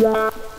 Yeah.